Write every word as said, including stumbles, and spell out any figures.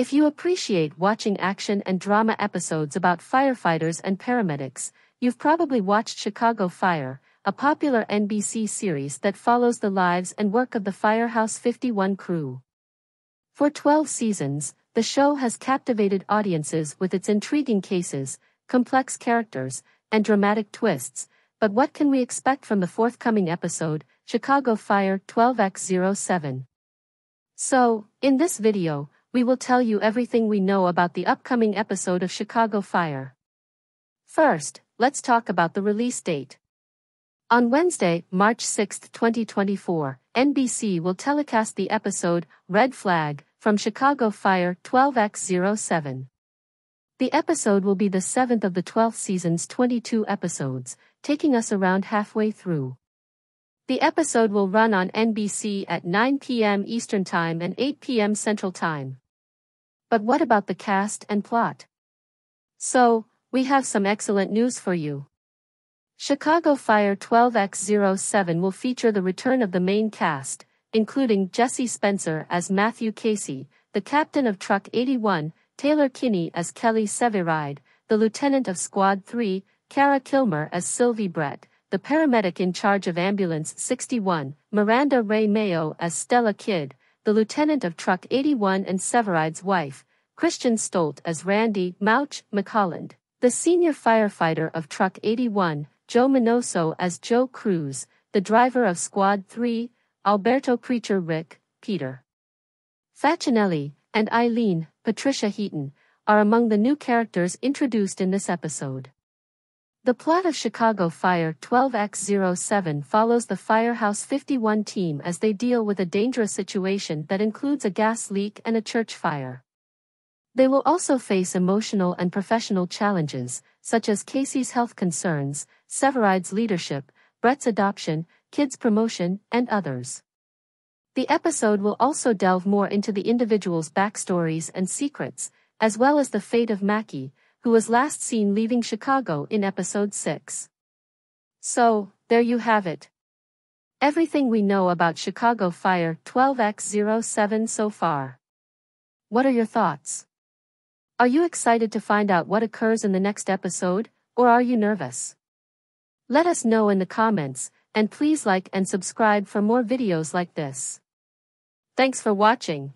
If you appreciate watching action and drama episodes about firefighters and paramedics, you've probably watched Chicago Fire, a popular N B C series that follows the lives and work of the Firehouse fifty-one crew. For twelve seasons, the show has captivated audiences with its intriguing cases, complex characters, and dramatic twists, but what can we expect from the forthcoming episode, Chicago Fire twelve by oh seven? So, in this video, we will tell you everything we know about the upcoming episode of Chicago Fire. First, let's talk about the release date. On Wednesday, March sixth, twenty twenty-four, N B C will telecast the episode, Red Flag, from Chicago Fire twelve by oh seven. The episode will be the seventh of the twelfth season's twenty-two episodes, taking us around halfway through. The episode will run on N B C at nine p m Eastern Time and eight p m Central Time. But what about the cast and plot? So, we have some excellent news for you. Chicago Fire twelve by oh seven will feature the return of the main cast, including Jesse Spencer as Matthew Casey, the captain of Truck eighty-one, Taylor Kinney as Kelly Severide, the lieutenant of Squad three, Cara Kilmer as Sylvie Brett, the paramedic in charge of Ambulance sixty-one, Miranda Ray Mayo as Stella Kidd, the lieutenant of Truck eighty-one and Severide's wife, Christian Stolt as Randy Mouch McColland, the senior firefighter of Truck eighty-one, Joe Minoso as Joe Cruz, the driver of Squad three, Alberto Preacher Rick, Peter Facinelli, and Eileen, Patricia Heaton, are among the new characters introduced in this episode. The plot of Chicago Fire twelve by oh seven follows the Firehouse fifty-one team as they deal with a dangerous situation that includes a gas leak and a church fire. They will also face emotional and professional challenges, such as Casey's health concerns, Severide's leadership, Brett's adoption, Kid's promotion, and others. The episode will also delve more into the individuals' backstories and secrets, as well as the fate of Mackie, who was last seen leaving Chicago in Episode six. So, there you have it. Everything we know about Chicago Fire twelve by oh seven so far. What are your thoughts? Are you excited to find out what occurs in the next episode, or are you nervous? Let us know in the comments, and please like and subscribe for more videos like this. Thanks for watching.